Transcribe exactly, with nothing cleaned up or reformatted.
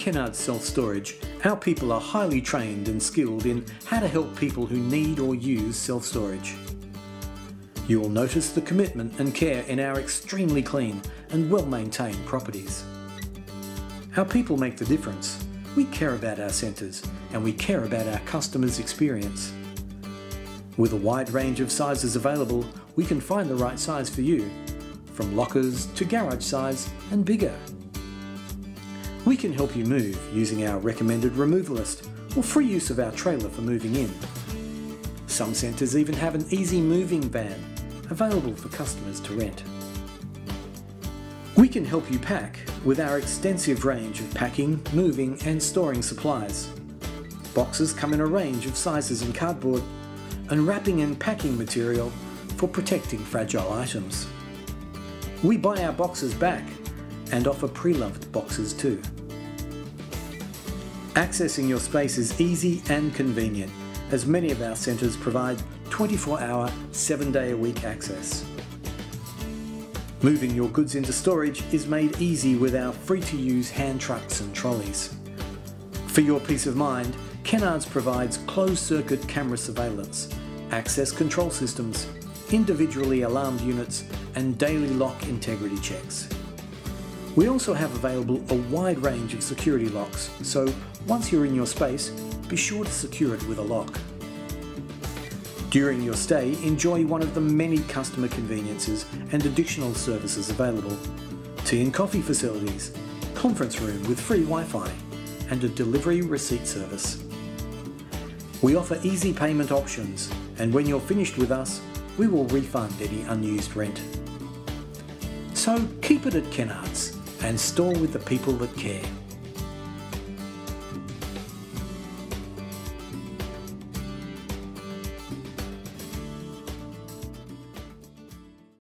Kennards Self Storage, our people are highly trained and skilled in how to help people who need or use self-storage. You will notice the commitment and care in our extremely clean and well-maintained properties. Our people make the difference. We care about our centres and we care about our customers' experience. With a wide range of sizes available, we can find the right size for you, from lockers to garage size and bigger. We can help you move using our recommended removal list or free use of our trailer for moving in. Some centres even have an easy moving van available for customers to rent. We can help you pack with our extensive range of packing, moving and storing supplies. Boxes come in a range of sizes and cardboard, and wrapping and packing material for protecting fragile items. We buy our boxes back and offer pre-loved boxes too. Accessing your space is easy and convenient, as many of our centres provide twenty-four hour, seven day a week access. Moving your goods into storage is made easy with our free-to-use hand trucks and trolleys. For your peace of mind, Kennards provides closed-circuit camera surveillance, access control systems, individually alarmed units and daily lock integrity checks. We also have available a wide range of security locks, so once you're in your space, be sure to secure it with a lock. During your stay, enjoy one of the many customer conveniences and additional services available. Tea and coffee facilities, conference room with free Wi-Fi, and a delivery receipt service. We offer easy payment options, and when you're finished with us, we will refund any unused rent. So keep it at Kennards and store with the people that care.